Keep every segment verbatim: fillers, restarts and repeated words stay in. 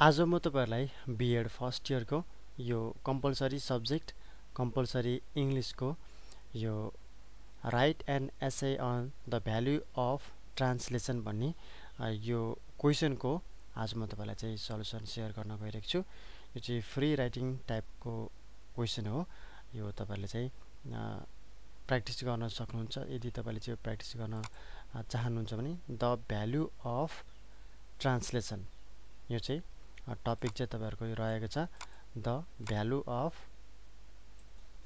आज म तपाईहरुलाई बीएड फर्स्ट इयर को यो कंपलसरी सब्जेक्ट कंपलसरी इंग्लिश को यो write an essay on the value of translation भन्ने यो क्वेशन को आज म तपाईलाई चाहिँ सल्युसन शेयर गर्न गइरहेको छु। यो चाहिँ फ्री राइटिंग टाइप को क्वेशन हो। यो तपाईहरुले चाहिँ प्र्याक्टिस गर्न सक्नुहुन्छ। यदि तपाईले चाहिँ प्र्याक्टिस गर्न चाहनुहुन्छ भने द भ्यालु अफ ट्रान्सलेसन यो चाहिँ टपिक चाहिँ तपाईहरुको रहेको छ द भ्यालु अफ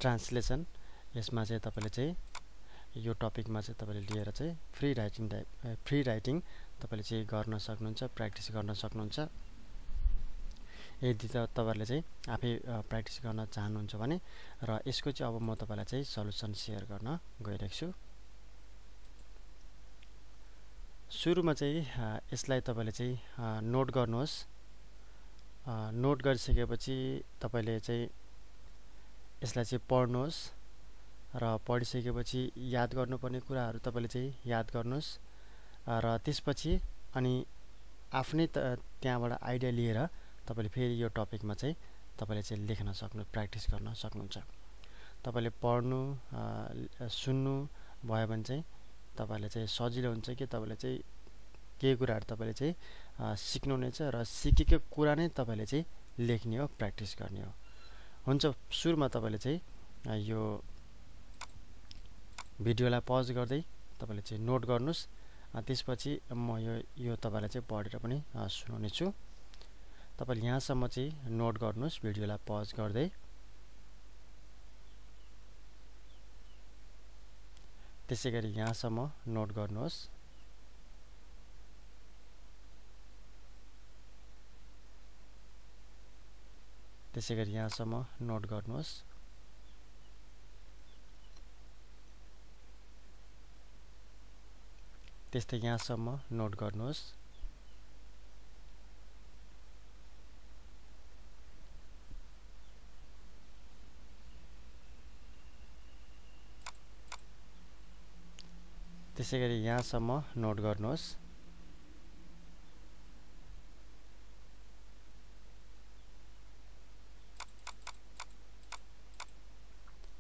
ट्रान्सलेसन। यसमा चाहिँ तपाईले चाहिँ यो टपिकमा चाहिँ तपाईले लिएर चाहिँ free writing type free writing तपाईले चाहिँ गर्न सक्नुहुन्छ, प्र्याक्टिस गर्न सक्नुहुन्छ। यदि तपाईहरुले चाहिँ आफै प्र्याक्टिस गर्न चाहनुहुन्छ भने र यसको चाहिँ अब म तपाईलाई चाहिँ सल्युसन शेयर गर्न गइरहेको छु। सुरुमा चाहिँ यसलाई तपाईले चाहिँ नोट गर्नुहोस्। नोट गरिसकेपछि तपाईले चाहिँ यसलाई चाहिँ पढ्नुहोस् र पढिसकेपछि याद गर्नुपर्ने कुराहरू तपाईले चाहिँ याद गर्नुहोस् र त्यसपछि अनि आफ्नै त्यहाँबाट आइडिया लिएर तपाईले फेरि यो टपिकमा चाहिँ तपाईले चाहिँ लेख्न सक्नु प्र्याक्टिस गर्न सक्नुहुन्छ। तपाईले पढ्नु सुन्नु भयो भने चाहिँ तपाईले चाहिँ सजिलो हुन्छ कि तपाईले चाहिँ के कुराहरु तपाईले चाहिँ सिक्नुहुनेछ र सिकेको कुरा नै तपाईले चाहिँ लेख्ने हो, प्र्याक्टिस गर्ने हो। हुन्छ, सुरुमा तपाईले चाहिँ यो भिडियोलाई पज गर्दै तपाईले चाहिँ नोट गर्नुस्। त्यसपछि म यो यो तपाईलाई चाहिँ पढेर पनि सुनाउने छु। तपाईले यहाँसम्म चाहिँ नोट गर्नुस् भिडियोलाई पज गर्दै। त्यसैगरी यहाँसम्म नोट गर्नुहोस्। त्यसैगरी यहाँसम्म नोट गर्नुहोस्। त्यस्तै यहाँसम्म नोट गर्नुहोस्। त्यसैगरी यहाँसम्म नोट गर्नुहोस्।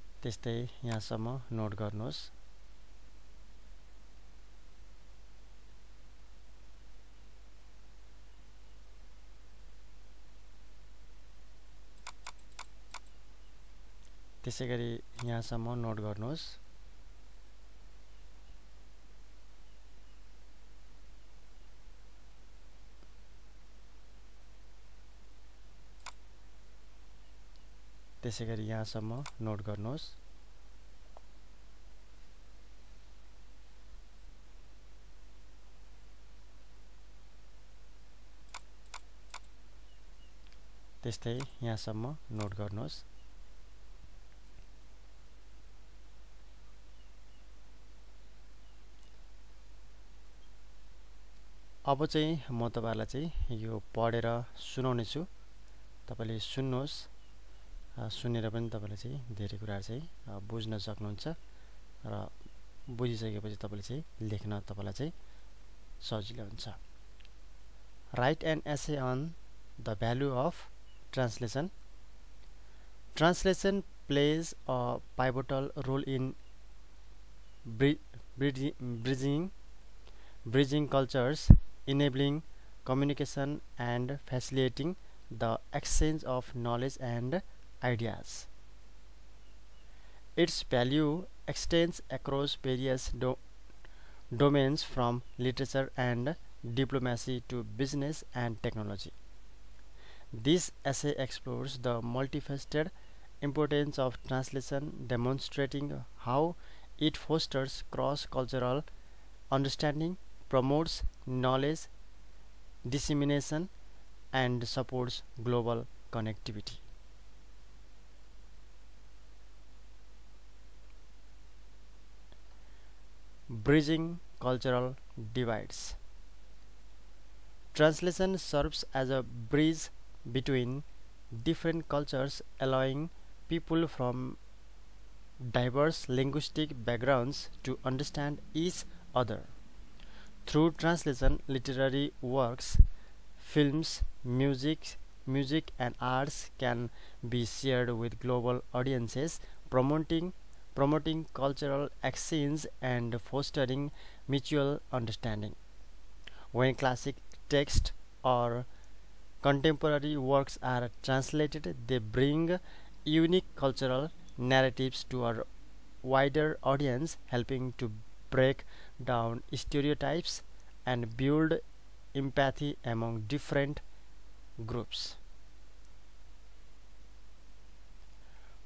त्यस्तै यहाँसम्म नोट गर्नुहोस्। त्यसैगरी यहाँसम्म नोट गर्नुहोस्। त्यसैगरी यहाँसम्म नोट गर्नुहोस्। त्यस्तै यहाँसम्म नोट गर्नुहोस्। अब चाहिँ म तपाईहरुलाई चाहिँ यो पढेर सुनाउने छु। तपाईले सुन्नुहोस्। सुनेर पनि तपाईले चाहिँ धेरै कुरा चाहिँ बुझ्न सक्नुहुन्छ र बुझिसकेपछि तपाईले चाहिँ लेख्न तपाईलाई चाहिँ सजिलो हुन्छ। Write an essay on the value of translation. Translation plays a pivotal role in bridging bridging cultures, enabling communication and facilitating the exchange of knowledge and ideas. Its value extends across various do domains from literature and diplomacy to business and technology. This essay explores the multifaceted importance of translation, demonstrating how it fosters cross-cultural understanding, promotes knowledge dissemination, and supports global connectivity. Bridging cultural divides. Translation serves as a bridge between different cultures, allowing people from diverse linguistic backgrounds to understand each other. Through translation, literary works, films, music, music and arts can be shared with global audiences, promoting promoting cultural exchange and fostering mutual understanding. When classic texts or contemporary works are translated, they bring unique cultural narratives to our wider audience, helping to break down stereotypes and build empathy among different groups.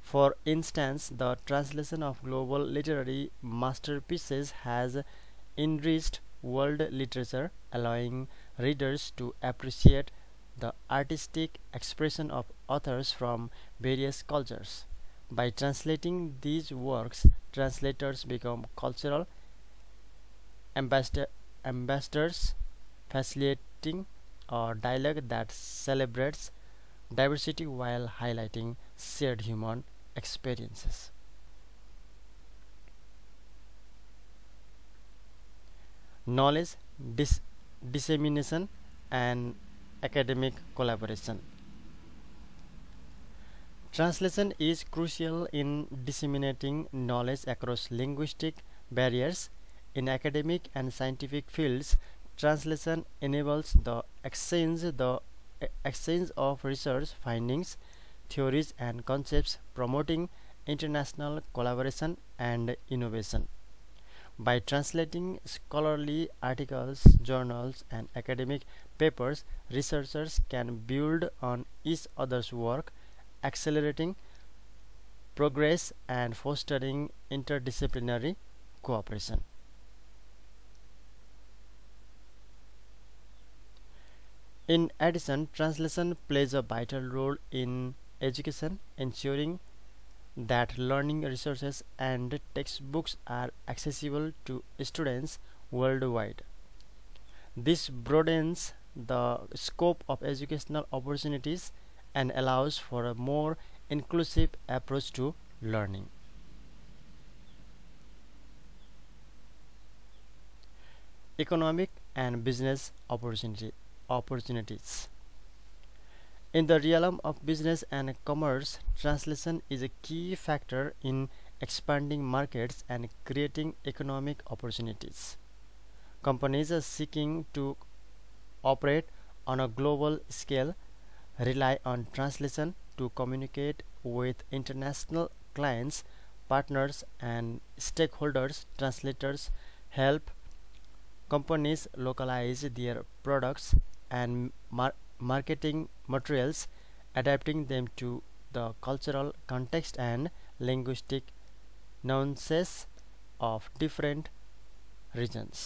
For instance, the translation of global literary masterpieces has enriched world literature, allowing readers to appreciate the artistic expression of authors from various cultures. By translating these works, translators become cultural ambassador ambassadors, facilitating a dialogue that celebrates diversity while highlighting shared human experiences. Knowledge dis dissemination and academic collaboration. Translation is crucial in disseminating knowledge across linguistic barriers. In academic and scientific fields, translation enables the exchange the exchange of research findings, theories and concepts, promoting international collaboration and innovation. By translating scholarly articles, journals and academic papers, researchers can build on each other's work, accelerating progress and fostering interdisciplinary cooperation. In addition, translation plays a vital role in education, ensuring that learning resources and textbooks are accessible to students worldwide. This broadens the scope of educational opportunities and allows for a more inclusive approach to learning. Economic and business opportunity. opportunities. In the realm of business and commerce, translation is a key factor in expanding markets and creating economic opportunities. Companies are seeking to operate on a global scale rely on translation to communicate with international clients, partners and stakeholders. Translators help companies localize their products and mar marketing materials, adapting them to the cultural context and linguistic nuances of different regions.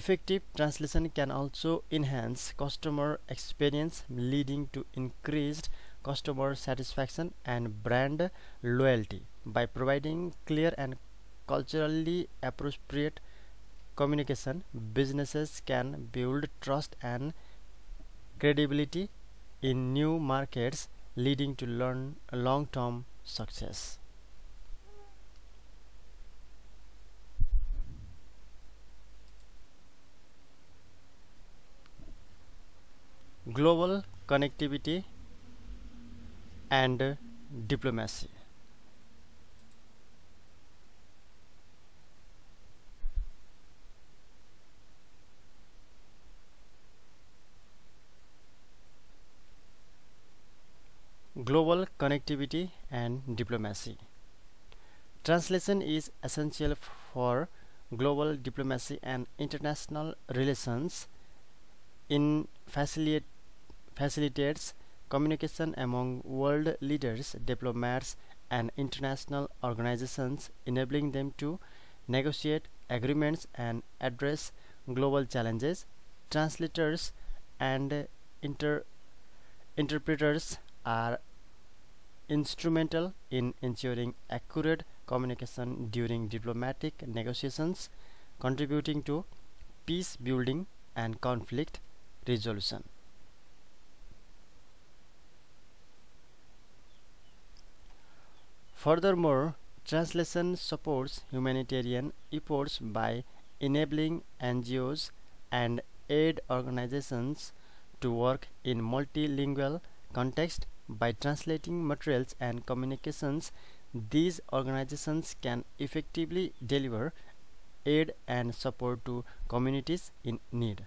Effective translation can also enhance customer experience, leading to increased customer satisfaction and brand loyalty. By providing clear and culturally appropriate communication, businesses can build trust and credibility in new markets, leading to long-term success. Global connectivity and diplomacy. Global connectivity and diplomacy. Translation is essential for global diplomacy and international relations. In facilitate facilitates communication among world leaders, diplomats and international organizations, enabling them to negotiate agreements and address global challenges. Translators and inter interpreters are instrumental in ensuring accurate communication during diplomatic negotiations, contributing to peace building and conflict resolution. Furthermore, Translation supports humanitarian efforts by enabling N G Os and aid organizations to work in multilingual context by translating materials and communications. These organizations can effectively deliver aid and support to communities in need.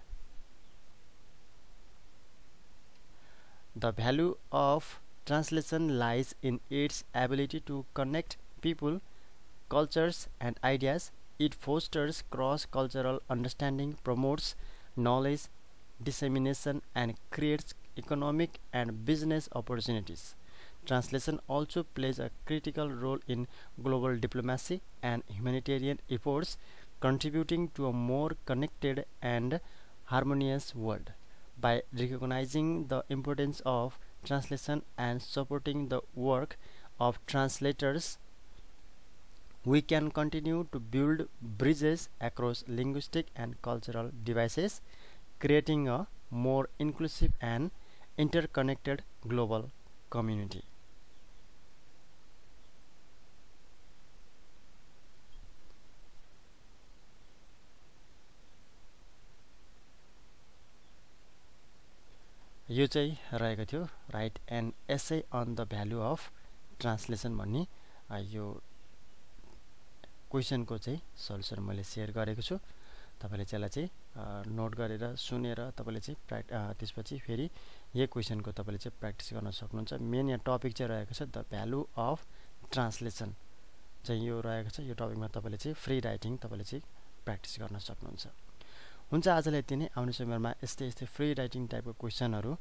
The value of translation lies in its ability to connect people, cultures, and ideas. It fosters cross-cultural understanding, promotes knowledge dissemination, and creates economic and business opportunities. Translation also plays a critical role in global diplomacy and humanitarian efforts, contributing to a more connected and harmonious world. By recognizing the importance of translation and supporting the work of translators, we can continue to build bridges across linguistic and cultural divides, creating a more inclusive and interconnected global community. यो चाहिँ रहेको थियो write an essay on the value of translation भन्ने यो क्वेसनको चाहिँ solution मैले share गरेको छु। तपाईले चाहिँ यसलाई नोट गरेर सुनेर तपाईले चाहिँ प्र्याक्टिस त्यसपछि फेरि यो क्वेसनको तपाईले चाहिँ प्र्याक्टिस गर्न सक्नुहुन्छ। मेन यहाँ टपिक चाहिँ रहेको छ द भ्यालु अफ ट्रान्सलेसन चाहिँ यो रहेको छ। यो टपिकमा तपाईले चाहिँ फ्री राइटिङ तपाईले चाहिँ प्र्याक्टिस गर्न सक्नुहुन्छ। हुन्छ आजलाई यति नै। आउने समयमा यस्तै यस्तै फ्री राइटिङ टाइपको क्वेसनहरु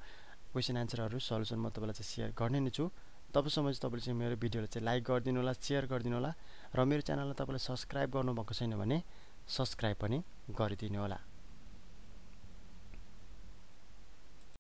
क्वेसन आन्सरहरु सल्युसन म तपाईलाई चाहिँ सेयर गर्ने नै छु। तबसम्म चाहिँ तपाईले चाहिँ मेरो भिडियोलाई चाहिँ लाइक गरिदिनु होला, शेयर गरिदिनु होला र मेरो च्यानललाई तपाईले सब्स्क्राइब गर्नु भएको छैन भने सब्स्क्राइब पनि गरिदिनु होला।